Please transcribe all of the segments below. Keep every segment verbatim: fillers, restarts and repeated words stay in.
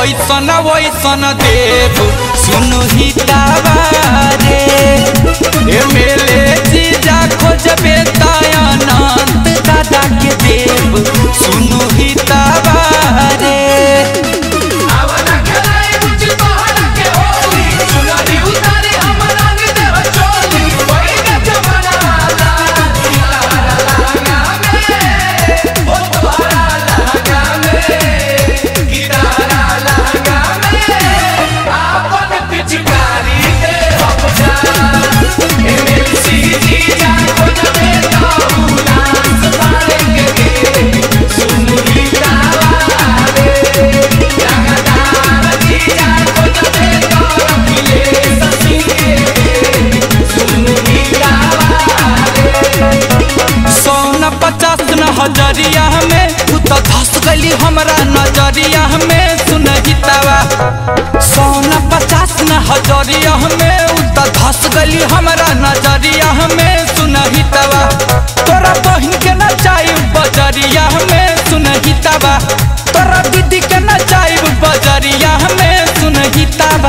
वैसन वैसन देव सुनही तावारे एमएलए जी जा खोजबे तायनंत दादा के देव सुनही तावारे नजरिया में तू तो धस गली हमरा नजरिया में सुनही तावा सोना पचास न हजरिया में तू तो धस गली हमरा नजरिया में सुनही तावा तोरा बहिन के न चाहि बजरिया में सुनही तावा तोरा दीदी के न चाहि बजरिया में सुनही तावा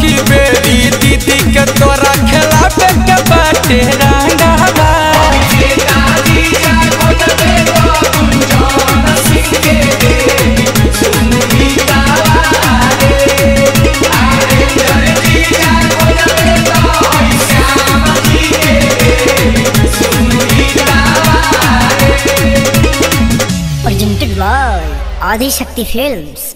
की बेरी दीदी के तोरा खेला पे के बाटे रंगावा Aadishakti Films।